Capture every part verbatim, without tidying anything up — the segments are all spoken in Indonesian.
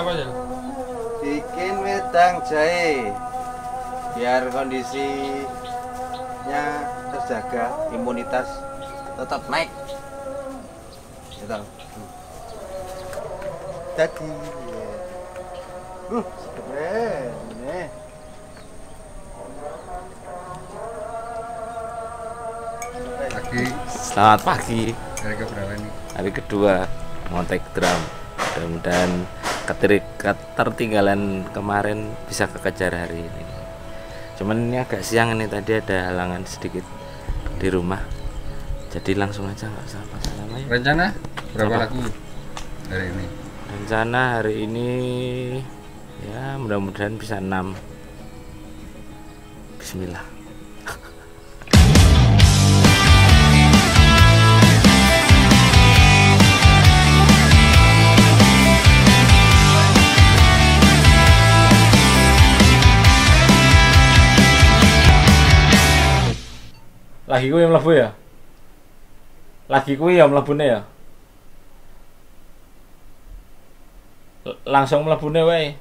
apa ya? Bikin wedang jahe biar kondisinya terjaga, imunitas tetap naik. Gitu. Jadi, uh, keren nih. Pagi. Selamat pagi. Hari keberapa ini? Hari kedua montek drum. Mudah-mudahan ketertinggalan kemarin bisa kekejar hari ini. Cuman ini agak siang ini, tadi ada halangan sedikit di rumah. Jadi langsung aja nggak usah apa-apa ya. Rencana berapa apa? Lagu hari ini? Rencana hari ini ya mudah-mudahan bisa enam. Bismillah. Lagi ku yang mlebu ya? Lagi ku yang mlebune ya? L langsung mlebune wae.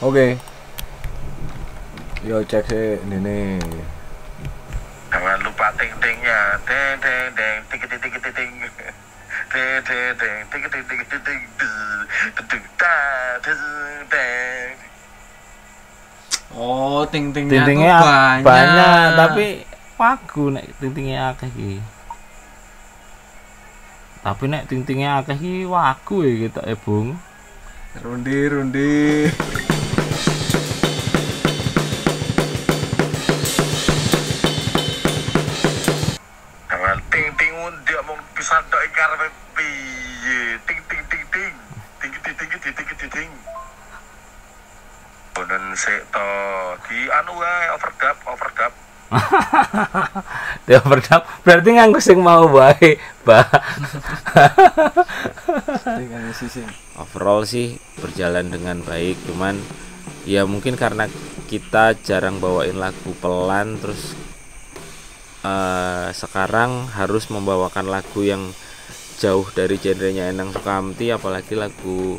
Oke. Okay. Yo cek sih ini. Jangan lupa ting-tingnya, ting-ting-ting, ting-ting-ting-ting, ting-ting-ting, ting-ting-ting-ting, ting-ting-ting. Oh, ting-tingnya banyak. Banyak, tapi pagu nek ting-tingnya akeh iki. Tapi nek ting-tingnya akeh iki waku ya ketok e, Bung. Rundi-rundi. Dia overdub berarti nganggo sing mau wae, Pak. Overall sih berjalan dengan baik, cuman ya mungkin karena kita jarang bawain lagu pelan, terus uh, sekarang harus membawakan lagu yang jauh dari genrenya Endank Soekamti, apalagi lagu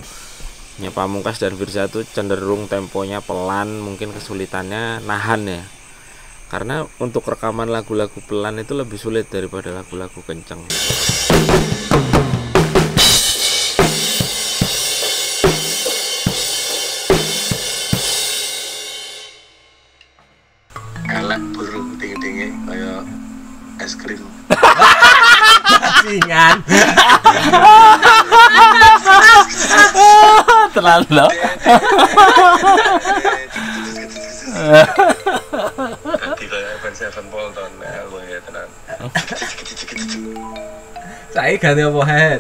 Pamungkas dan Virzha itu cenderung temponya pelan, mungkin kesulitannya nahan ya. Karena untuk rekaman lagu-lagu pelan itu lebih sulit daripada lagu-lagu kencang. Elek burung ting-tingnya kayak es krim. Singan. Terlalu. Seven Bolton album ya tenan. Saiki ganti apa head?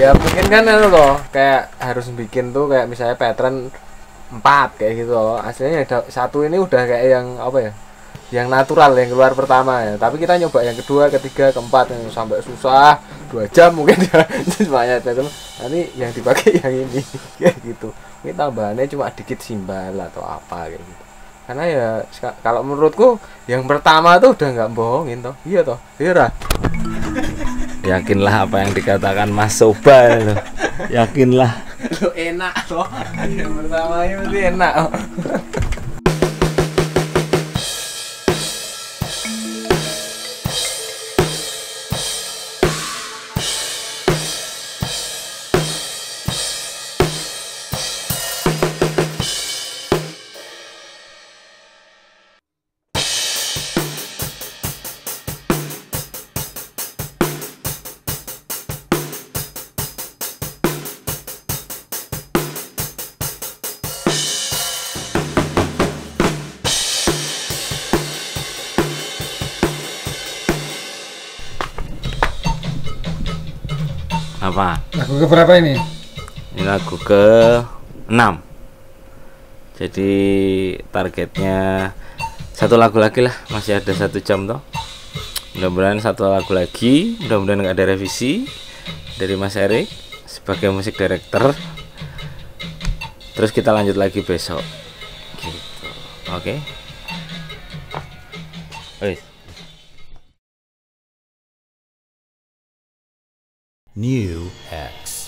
Ya mungkin kan anu loh, kayak harus bikin tuh kayak misalnya pattern empat kayak gitu loh. Aslinya satu ini udah kayak yang apa ya? Yang natural yang keluar pertama ya. Tapi kita nyoba yang kedua, ketiga, keempat yang sampai susah dua jam mungkin ya. Semuanya itu. Nanti yang dipakai yang ini kayak gitu. Ini tambahannya cuma dikit simbal atau apa kayak gitu. Karena ya kalau menurutku yang pertama tuh udah nggak bohongin toh. Iya toh. Iya. Yakinlah apa yang dikatakan Mas Sobal. Yakinlah. Lo enak toh. Yang pertama itu enak. Oh. Apa? Lagu ke berapa ini? Ini lagu ke enam. Jadi targetnya satu lagu lagi lah, masih ada satu jam toh. Mudah-mudahan satu lagu lagi, mudah-mudahan nggak ada revisi dari Mas Erik sebagai musik director. Terus kita lanjut lagi besok. Gitu. Oke. Okay. New X.